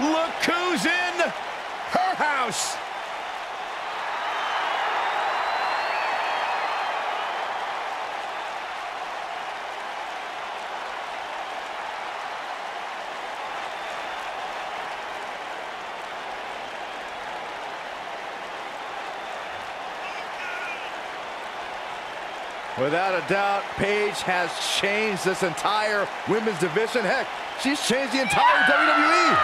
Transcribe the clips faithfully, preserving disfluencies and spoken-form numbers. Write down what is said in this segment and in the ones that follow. Look who's in her house. Without a doubt, Paige has changed this entire women's division. Heck, she's changed the entire W W E.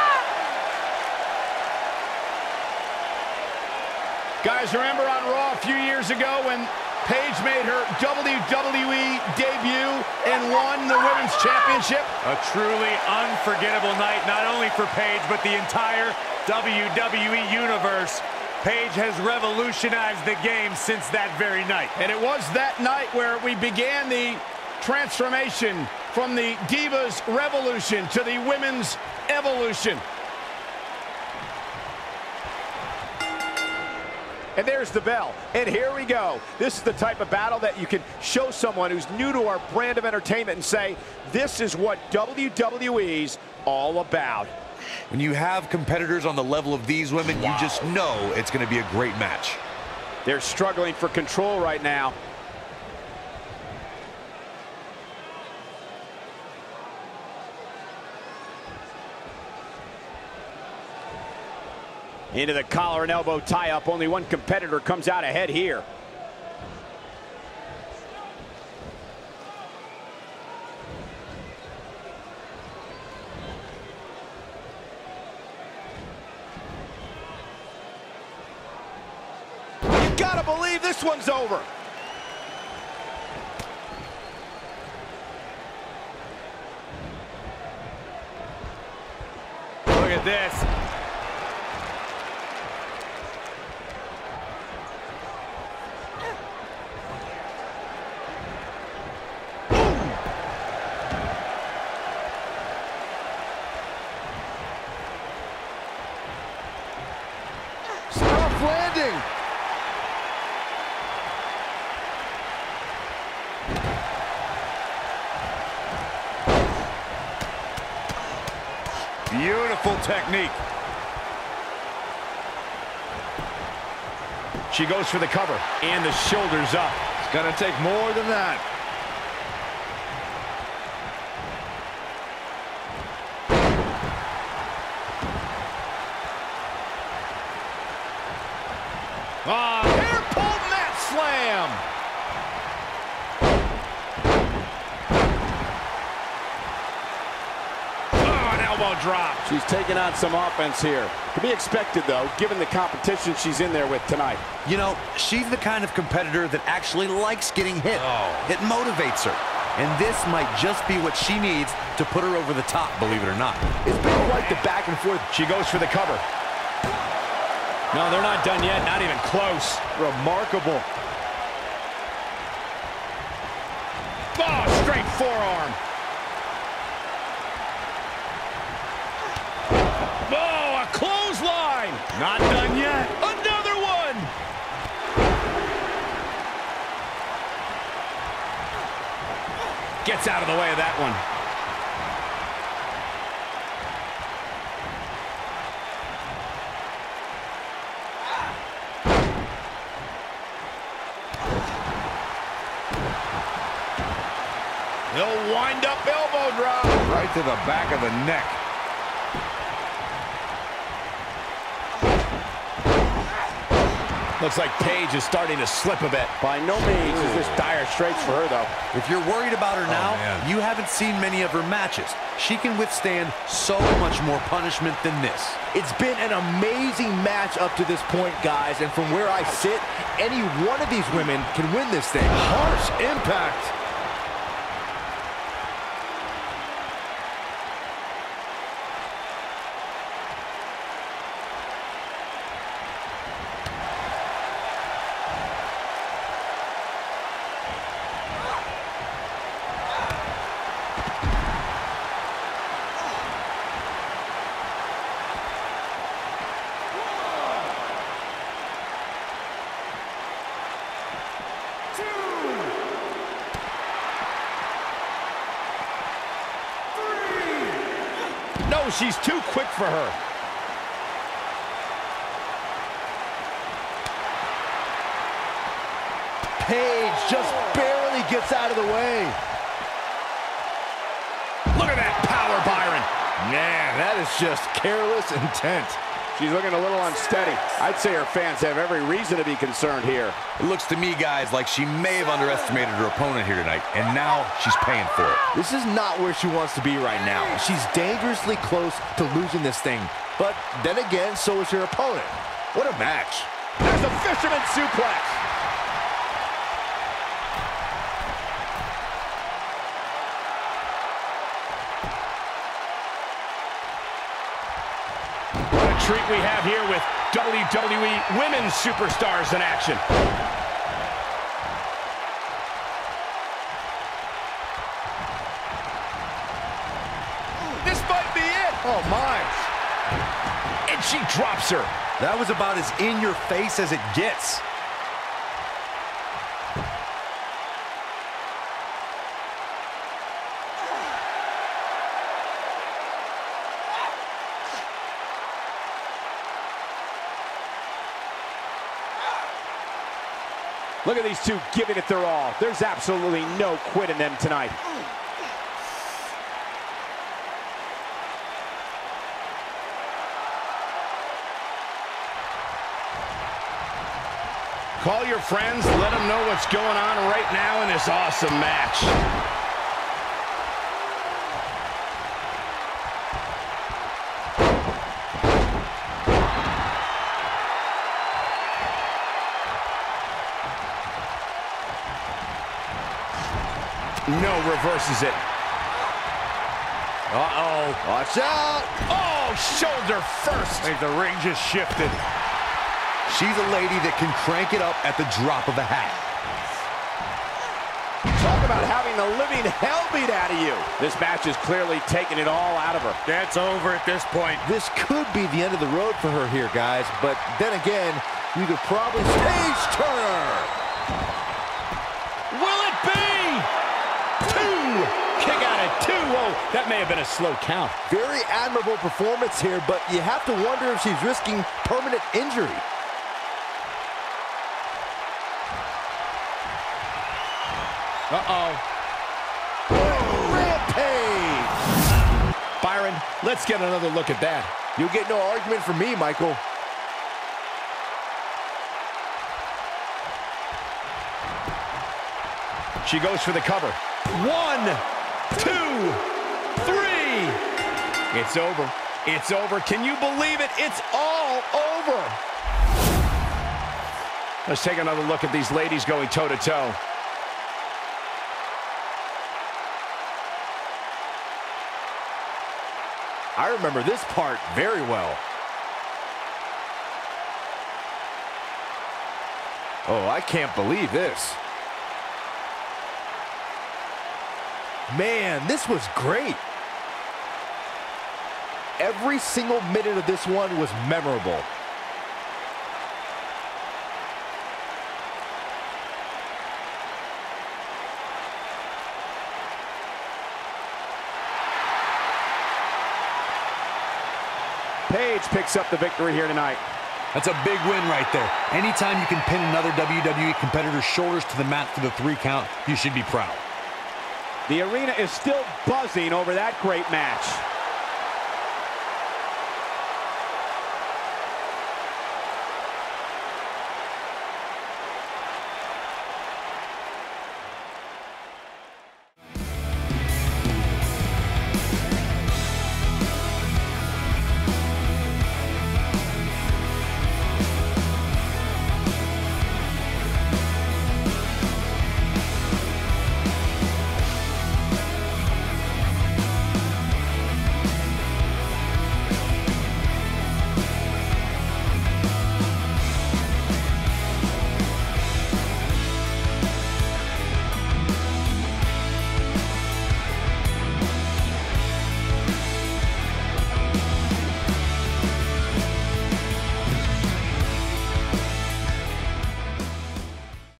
Guys, remember on Raw a few years ago when Paige made her W W E debut and won the Women's Championship? A truly unforgettable night, not only for Paige, but the entire W W E universe. Paige has revolutionized the game since that very night. And it was that night where we began the transformation from the Divas Revolution to the Women's Evolution. And there's the bell, and here we go. This is the type of battle that you can show someone who's new to our brand of entertainment and say, this is what W W E's all about. When you have competitors on the level of these women, wow. You just know it's going to be a great match. They're struggling for control right now. Into the collar and elbow tie-up. Only one competitor comes out ahead here. Gotta believe this one's over. Look at this. Stuff landing. Beautiful technique. She goes for the cover, and the shoulders up. It's gonna take more than that. Ah, oh, hair pulled in that slam. Drop. She's taking on some offense here. To be expected, though, given the competition she's in there with tonight. You know, she's the kind of competitor that actually likes getting hit. Oh. It motivates her. And this might just be what she needs to put her over the top, believe it or not. It's been like the back and forth. She goes for the cover. No, they're not done yet. Not even close. Remarkable. Oh, straight forearm. Oh, a clothesline! Not done yet. Another one! Gets out of the way of that one. He'll wind up elbow drop. Right to the back of the neck. Looks like Paige is starting to slip a bit. By no means is this dire straits for her, though. If you're worried about her now, oh, you haven't seen many of her matches. She can withstand so much more punishment than this. It's been an amazing match up to this point, guys. And from where I sit, any one of these women can win this thing. Harsh impact. No, she's too quick for her. Paige just barely gets out of the way. Look at that power, Byron. Man, that is just careless intent. She's looking a little unsteady. I'd say her fans have every reason to be concerned here. It looks to me, guys, like she may have underestimated her opponent here tonight, and now she's paying for it. This is not where she wants to be right now. She's dangerously close to losing this thing. But then again, so is your opponent. What a match. There's a fisherman suplex. What a treat we have here with W W E Women's Superstars in action. This might be it. Oh, my. And she drops her. That was about as in-your-face as it gets. Look at these two giving it their all. There's absolutely no quit in them tonight. Call your friends, let them know what's going on right now in this awesome match. No, reverses it. Uh-oh. Watch out. Oh, shoulder first. I think the ring just shifted. She's a lady that can crank it up at the drop of a hat. Talk about having the living hell beat out of you. This match is clearly taking it all out of her. That's over at this point. This could be the end of the road for her here, guys. But then again, you could probably Paige Turner. Will it be? Two. Kick out at two. Whoa, that may have been a slow count. Very admirable performance here, but you have to wonder if she's risking permanent injury. Uh-oh. Rampage! Byron, let's get another look at that. You'll get no argument from me, Michael. She goes for the cover. One, two, three. It's over. It's over. Can you believe it? It's all over. Let's take another look at these ladies going toe-to-toe. I remember this part very well. Oh, I can't believe this. Man, this was great. Every single minute of this one was memorable. Paige picks up the victory here tonight. That's a big win right there. Anytime you can pin another W W E competitor's shoulders to the mat for the three count, you should be proud. The arena is still buzzing over that great match.